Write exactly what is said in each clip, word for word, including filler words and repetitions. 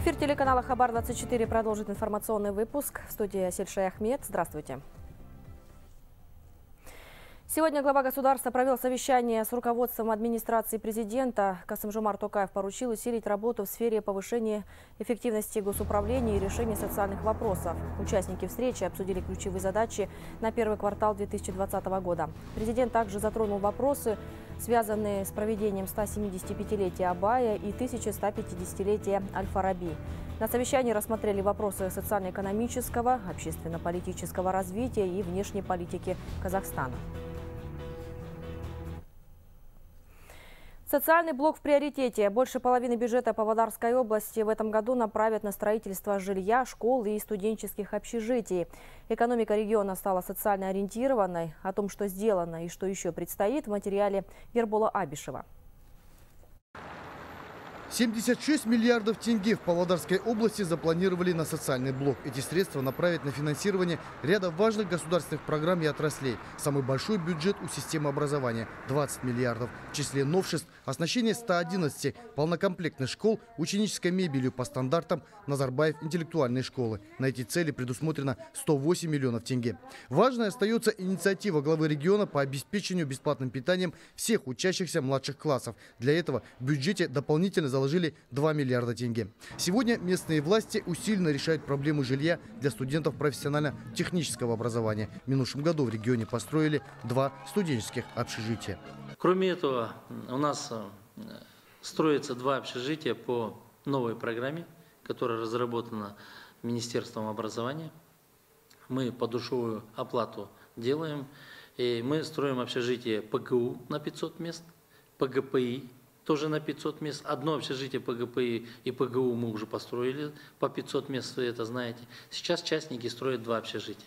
Эфир телеканала Хабар двадцать четыре продолжит информационный выпуск. В студии Асель Шай Ахмед. Здравствуйте. Сегодня глава государства провел совещание с руководством администрации президента. Касым-Жомарт Токаев поручил усилить работу в сфере повышения эффективности госуправления и решения социальных вопросов. Участники встречи обсудили ключевые задачи на первый квартал две тысячи двадцатого года. Президент также затронул вопросы, связанные с проведением ста семидесятипятилетия Абая и тысячи ста пятидесятилетия Аль-Фараби. На совещании рассмотрели вопросы социально-экономического, общественно-политического развития и внешней политики Казахстана. Социальный блок в приоритете. Больше половины бюджета Павлодарской области в этом году направят на строительство жилья, школ и студенческих общежитий. Экономика региона стала социально ориентированной. О том, что сделано и что еще предстоит, в материале Ербола Абишева. семьдесят шесть миллиардов тенге в Павлодарской области запланировали на социальный блок. Эти средства направят на финансирование ряда важных государственных программ и отраслей. Самый большой бюджет у системы образования – двадцать миллиардов. В числе новшеств – оснащение ста одиннадцати полнокомплектных школ ученической мебелью по стандартам Назарбаев интеллектуальной школы. На эти цели предусмотрено сто восемь миллионов тенге. Важной остается инициатива главы региона по обеспечению бесплатным питанием всех учащихся младших классов. Для этого в бюджете дополнительно заложено Положили два миллиарда тенге. Сегодня местные власти усиленно решают проблему жилья для студентов профессионально-технического образования. В минувшем году в регионе построили два студенческих общежития. Кроме этого, у нас строится два общежития по новой программе, которая разработана Министерством образования. Мы по душевую оплату делаем. И мы строим общежитие ПГУ на пятьсот мест, ПГПИ тоже на пятьсот мест. Одно общежитие ПГПИ и ПГУ мы уже построили по пятьсот мест, вы это знаете. Сейчас частники строят два общежития.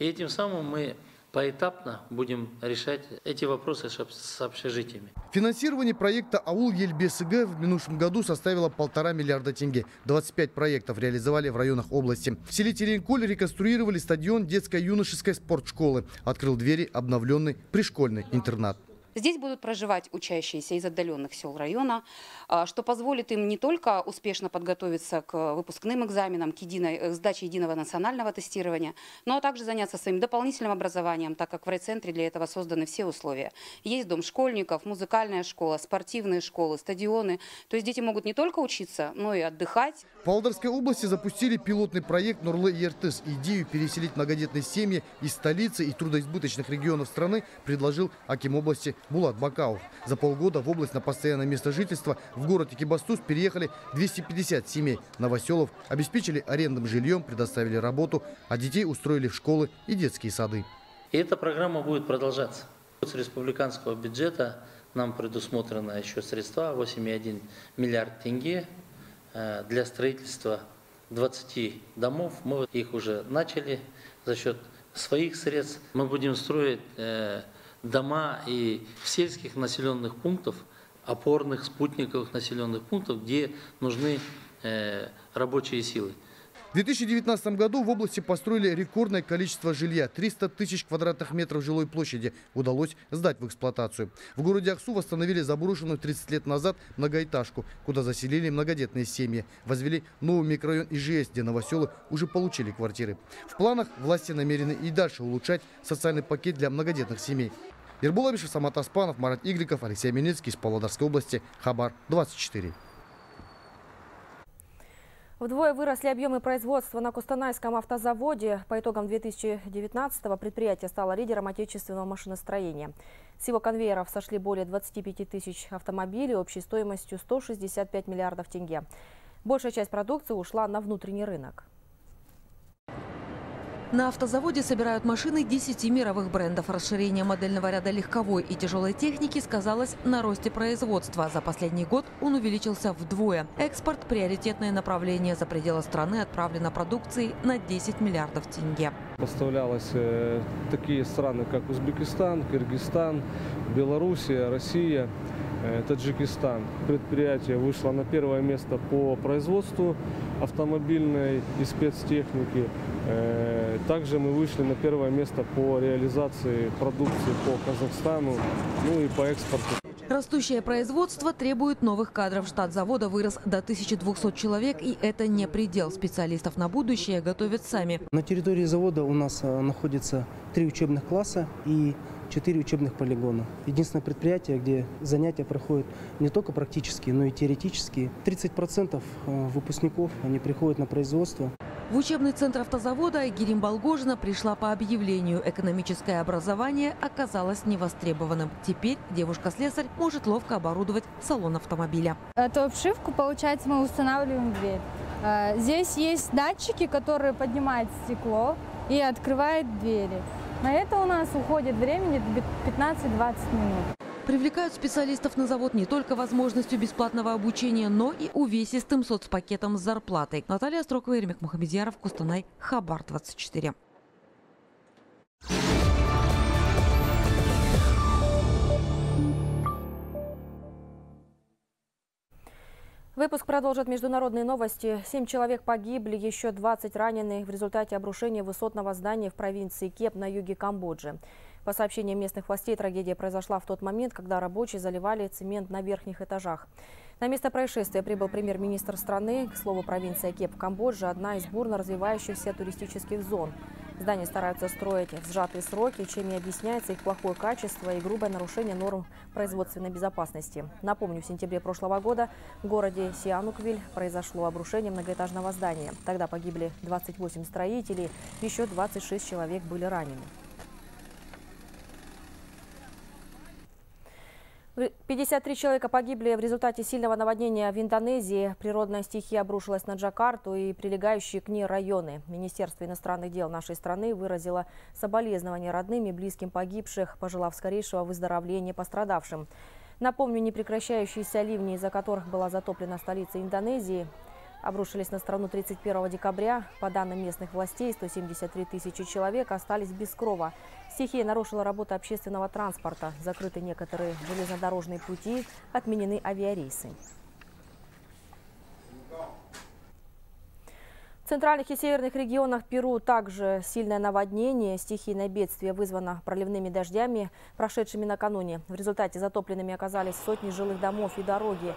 И этим самым мы поэтапно будем решать эти вопросы с общежитиями. Финансирование проекта «Аул Ельбесыгэ» в минувшем году составило полтора миллиарда тенге. двадцать пять проектов реализовали в районах области. В селе Теренколь реконструировали стадион детско-юношеской спортшколы. Открыл двери обновленный пришкольный интернат. Здесь будут проживать учащиеся из отдаленных сел района, что позволит им не только успешно подготовиться к выпускным экзаменам, к, единой, к сдаче единого национального тестирования, но также заняться своим дополнительным образованием, так как в райцентре для этого созданы все условия. Есть дом школьников, музыкальная школа, спортивные школы, стадионы. То есть дети могут не только учиться, но и отдыхать. В Павлодарской области запустили пилотный проект «Нурлы Иртес». Идею переселить многодетные семьи из столицы и трудоизбыточных регионов страны предложил аким области Булат Бакау. За полгода в область на постоянное место жительства в город Экибастуз переехали двести пятьдесят семей. Новоселов обеспечили арендным жильем, предоставили работу, а детей устроили в школы и детские сады. И эта программа будет продолжаться. С республиканского бюджета нам предусмотрено еще средства восемь и одна десятая миллиарда тенге для строительства двадцати домов. Мы их уже начали за счет своих средств. Мы будем строить дома и в сельских населенных пунктах, опорных, спутниковых населенных пунктов, где нужны э, рабочие силы. В две тысячи девятнадцатом году в области построили рекордное количество жилья. триста тысяч квадратных метров жилой площади удалось сдать в эксплуатацию. В городе Аксу восстановили заброшенную тридцать лет назад многоэтажку, куда заселили многодетные семьи. Возвели новый микрорайон ИЖС, где новоселы уже получили квартиры. В планах власти намерены и дальше улучшать социальный пакет для многодетных семей. Ербол Абишев, Самат Аспанов, Марат Игриков, Алексей Минецкий из Павлодарской области, Хабар двадцать четыре. Вдвое выросли объемы производства на Костанайском автозаводе. По итогам две тысячи девятнадцатого предприятие стало лидером отечественного машиностроения. С его конвейеров сошли более двадцати пяти тысяч автомобилей общей стоимостью сто шестьдесят пять миллиардов тенге. Большая часть продукции ушла на внутренний рынок. На автозаводе собирают машины десяти мировых брендов. Расширение модельного ряда легковой и тяжелой техники сказалось на росте производства. За последний год он увеличился вдвое. Экспорт – приоритетное направление. За пределы страны отправлено продукции на десять миллиардов тенге. Поставлялось э, такие страны, как Узбекистан, Кыргызстан, Белоруссия, Россия, э, Таджикистан. Предприятие вышло на первое место по производству автомобильной и спецтехники. Также мы вышли на первое место по реализации продукции по Казахстану, ну и по экспорту. Растущее производство требует новых кадров. Штат завода вырос до тысячи двухсот человек, и это не предел. Специалистов на будущее готовят сами. На территории завода у нас находится три учебных класса и четыре учебных полигона. Единственное предприятие, где занятия проходят не только практические, но и теоретические. тридцать процентов выпускников они приходят на производство. В учебный центр автозавода Ерим Балгожина пришла по объявлению. Экономическое образование оказалось невостребованным. Теперь девушка-слесарь может ловко оборудовать салон автомобиля. Эту обшивку, получается, мы устанавливаем дверь. Здесь есть датчики, которые поднимают стекло и открывают двери. На это у нас уходит времени пятнадцать-двадцать минут. Привлекают специалистов на завод не только возможностью бесплатного обучения, но и увесистым соцпакетом с зарплатой. Наталья Строкова, Ремик Мухамедзяров, Костанай, Хабар двадцать четыре. Выпуск продолжит международные новости. Семь человек погибли, еще двадцать ранены в результате обрушения высотного здания в провинции Кеп на юге Камбоджи. По сообщениям местных властей, трагедия произошла в тот момент, когда рабочие заливали цемент на верхних этажах. На место происшествия прибыл премьер-министр страны. К слову, провинция Кеп в Камбодже – одна из бурно развивающихся туристических зон. Здания стараются строить в сжатые сроки, чем и объясняется их плохое качество и грубое нарушение норм производственной безопасности. Напомню, в сентябре прошлого года в городе Сиануквиль произошло обрушение многоэтажного здания. Тогда погибли двадцать восемь строителей, еще двадцать шесть человек были ранены. пятьдесят три человека погибли в результате сильного наводнения в Индонезии. Природная стихия обрушилась на Джакарту и прилегающие к ней районы. Министерство иностранных дел нашей страны выразило соболезнования родным и близким погибших, пожелав скорейшего выздоровления пострадавшим. Напомню, непрекращающиеся ливни, из-за которых была затоплена столица Индонезии, обрушились на страну тридцать первого декабря. По данным местных властей, сто семьдесят три тысячи человек остались без крова. Стихия нарушила работу общественного транспорта. Закрыты некоторые железнодорожные пути, отменены авиарейсы. В центральных и северных регионах Перу также сильное наводнение. Стихийное бедствие вызвано проливными дождями, прошедшими накануне. В результате затопленными оказались сотни жилых домов и дороги.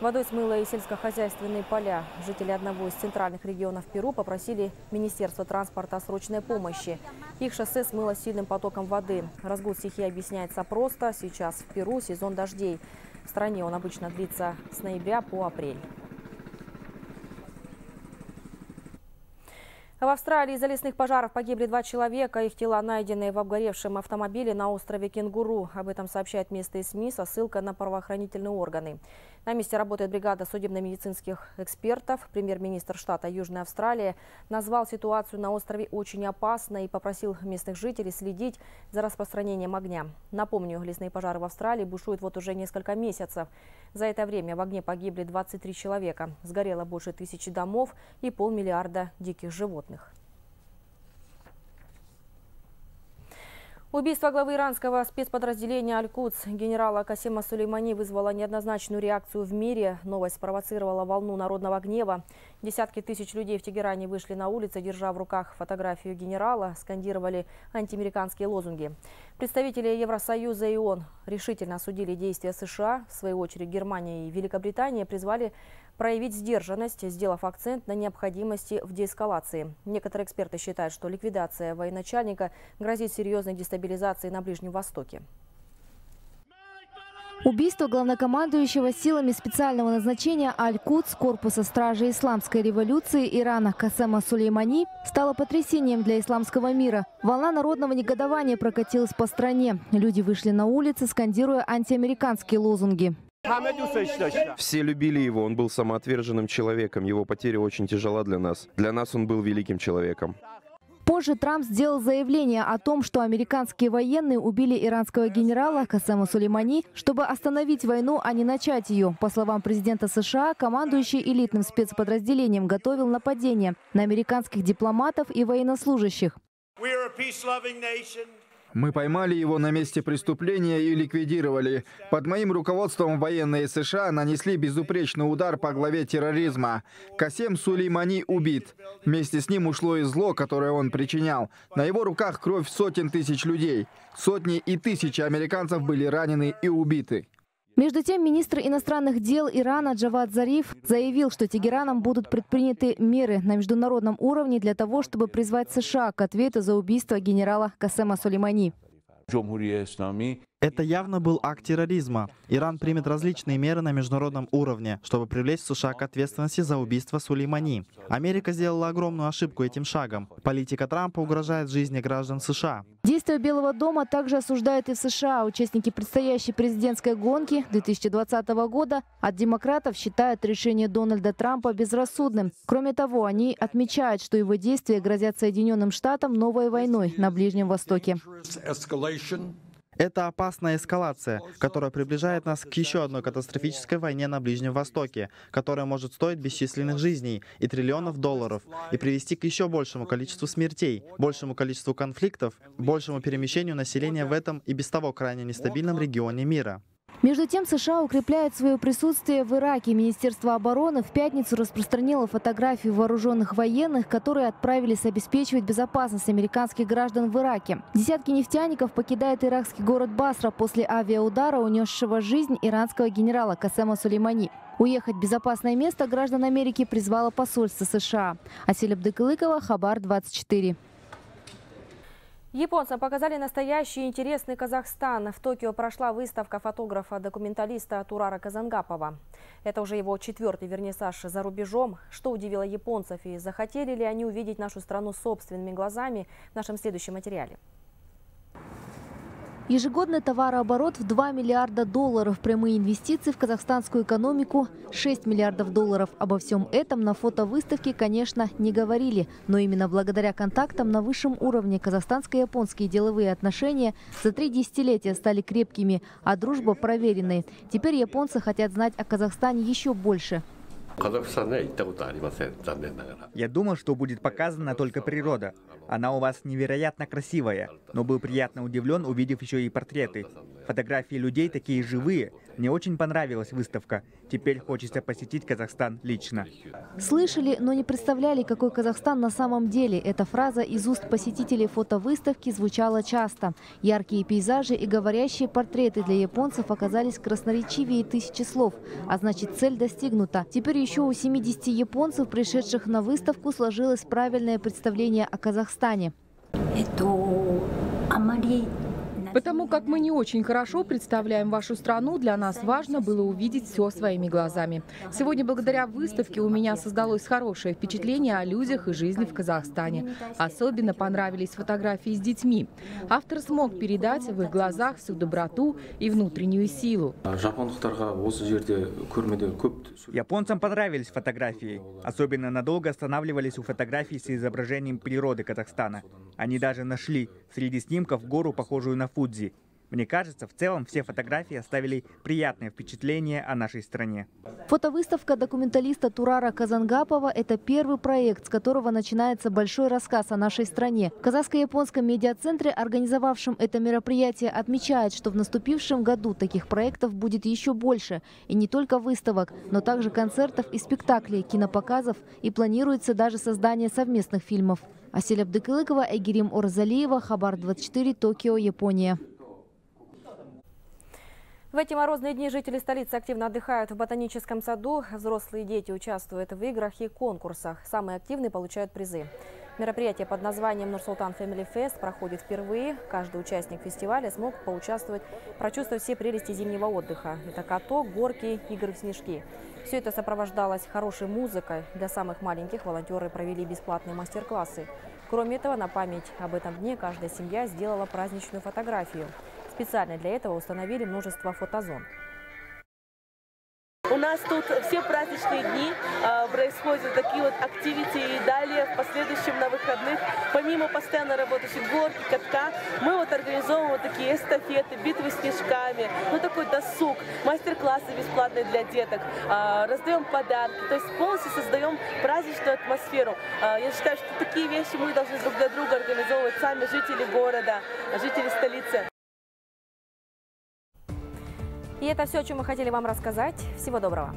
Водой смыло и сельскохозяйственные поля. Жители одного из центральных регионов Перу попросили Министерство транспорта о срочной помощи. Их шоссе смыло сильным потоком воды. Разгул стихии объясняется просто. Сейчас в Перу сезон дождей. В стране он обычно длится с ноября по апрель. В Австралии из-за лесных пожаров погибли два человека. Их тела найдены в обгоревшем автомобиле на острове Кенгуру. Об этом сообщают местные СМИ со ссылкой на правоохранительные органы. На месте работает бригада судебно-медицинских экспертов. Премьер-министр штата Южной Австралии назвал ситуацию на острове очень опасной и попросил местных жителей следить за распространением огня. Напомню, лесные пожары в Австралии бушуют вот уже несколько месяцев. За это время в огне погибли двадцать три человека. Сгорело больше тысячи домов и полмиллиарда диких животных. Убийство главы иранского спецподразделения «Аль-Кудс» генерала Касема Сулеймани вызвало неоднозначную реакцию в мире. Новость спровоцировала волну народного гнева. Десятки тысяч людей в Тегеране вышли на улицы, держа в руках фотографию генерала, скандировали антиамериканские лозунги. Представители Евросоюза и ООН решительно осудили действия США. В свою очередь Германия и Великобритания призвали проявить сдержанность, сделав акцент на необходимости в деэскалации. Некоторые эксперты считают, что ликвидация военачальника грозит серьезной дестабилизацией на Ближнем Востоке. Убийство главнокомандующего силами специального назначения «Аль-Кудс» корпуса стражей исламской революции Ирана Касема Сулеймани стало потрясением для исламского мира. Волна народного негодования прокатилась по стране. Люди вышли на улицы, скандируя антиамериканские лозунги. Все любили его, он был самоотверженным человеком. Его потеря очень тяжела для нас. Для нас он был великим человеком. Позже Трамп сделал заявление о том, что американские военные убили иранского генерала Касема Сулеймани, чтобы остановить войну, а не начать ее. По словам президента США, командующий элитным спецподразделением готовил нападение на американских дипломатов и военнослужащих. Мы поймали его на месте преступления и ликвидировали. Под моим руководством военные США нанесли безупречный удар по главе терроризма. Касем Сулеймани убит. Вместе с ним ушло и зло, которое он причинял. На его руках кровь сотен тысяч людей. Сотни и тысячи американцев были ранены и убиты. Между тем, министр иностранных дел Ирана Джавад Зариф заявил, что Тегераном будут предприняты меры на международном уровне для того, чтобы призвать США к ответу за убийство генерала Касема Сулеймани. Это явно был акт терроризма. Иран примет различные меры на международном уровне, чтобы привлечь США к ответственности за убийство Сулеймани. Америка сделала огромную ошибку этим шагом. Политика Трампа угрожает жизни граждан США. Действия Белого дома также осуждают и в США. Участники предстоящей президентской гонки две тысячи двадцатого года от демократов считают решение Дональда Трампа безрассудным. Кроме того, они отмечают, что его действия грозят Соединенным Штатам новой войной на Ближнем Востоке. Это опасная эскалация, которая приближает нас к еще одной катастрофической войне на Ближнем Востоке, которая может стоить бесчисленных жизней и триллионов долларов, и привести к еще большему количеству смертей, большему количеству конфликтов, большему перемещению населения в этом и без того крайне нестабильном регионе мира. Между тем, США укрепляет свое присутствие в Ираке. Министерство обороны в пятницу распространило фотографии вооруженных военных, которые отправились обеспечивать безопасность американских граждан в Ираке. Десятки нефтяников покидают иракский город Басра после авиаудара, унесшего жизнь иранского генерала Касема Сулеймани. Уехать в безопасное место граждан Америки призвало посольство США. Асель Шай Хабар двадцать четыре. Японцам показали настоящий интересный Казахстан. В Токио прошла выставка фотографа-документалиста Турара Казангапова. Это уже его четвертый вернисаж за рубежом. Что удивило японцев и захотели ли они увидеть нашу страну собственными глазами в нашем следующем материале. Ежегодный товарооборот в два миллиарда долларов, прямые инвестиции в казахстанскую экономику – шесть миллиардов долларов. Обо всем этом на фотовыставке, конечно, не говорили. Но именно благодаря контактам на высшем уровне казахстанско-японские деловые отношения за три десятилетия стали крепкими, а дружба – проверенной. Теперь японцы хотят знать о Казахстане еще больше. Я думал, что будет показана только природа. Она у вас невероятно красивая, но был приятно удивлен, увидев еще и портреты. Фотографии людей такие живые. Мне очень понравилась выставка. Теперь хочется посетить Казахстан лично. Слышали, но не представляли, какой Казахстан на самом деле. Эта фраза из уст посетителей фотовыставки звучала часто. Яркие пейзажи и говорящие портреты для японцев оказались красноречивее тысячи слов. А значит, цель достигнута. Теперь еще у семидесяти японцев, пришедших на выставку, сложилось правильное представление о Казахстане. Потому как мы не очень хорошо представляем вашу страну, для нас важно было увидеть все своими глазами. Сегодня благодаря выставке у меня создалось хорошее впечатление о людях и жизни в Казахстане. Особенно понравились фотографии с детьми. Автор смог передать в их глазах всю доброту и внутреннюю силу. Японцам понравились фотографии. Особенно надолго останавливались у фотографий с изображением природы Казахстана. Они даже нашли среди снимков гору, похожую на Фудзи. Мне кажется, в целом все фотографии оставили приятное впечатление о нашей стране. Фотовыставка документалиста Турара Казангапова – это первый проект, с которого начинается большой рассказ о нашей стране. В казахско-японском медиацентре, организовавшем это мероприятие, отмечает, что в наступившем году таких проектов будет еще больше. И не только выставок, но также концертов и спектаклей, кинопоказов, и планируется даже создание совместных фильмов. Асель Абдыкылыкова, Эгерим Орзалиева, Хабар двадцать четыре, Токио, Япония. В эти морозные дни жители столицы активно отдыхают в ботаническом саду. Взрослые дети участвуют в играх и конкурсах. Самые активные получают призы. Мероприятие под названием «Нурсултан Фэмили Фест» проходит впервые. Каждый участник фестиваля смог поучаствовать, прочувствовать все прелести зимнего отдыха. Это каток, горки, игры в снежки. Все это сопровождалось хорошей музыкой. Для самых маленьких волонтеры провели бесплатные мастер-классы. Кроме этого, на память об этом дне каждая семья сделала праздничную фотографию. Специально для этого установили множество фотозон. У нас тут все праздничные дни э, происходят такие вот активити, и далее в последующем на выходных, помимо постоянно работающих горки, катка, мы вот организовываем вот такие эстафеты, битвы с снежками, ну такой досуг, мастер-классы бесплатные для деток, э, раздаем подарки, то есть полностью создаем праздничную атмосферу. Э, я считаю, что такие вещи мы должны друг для друга организовывать сами, жители города, жители столицы. И это все, о чем мы хотели вам рассказать. Всего доброго!